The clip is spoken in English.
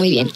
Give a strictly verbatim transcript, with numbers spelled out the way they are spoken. muy bien.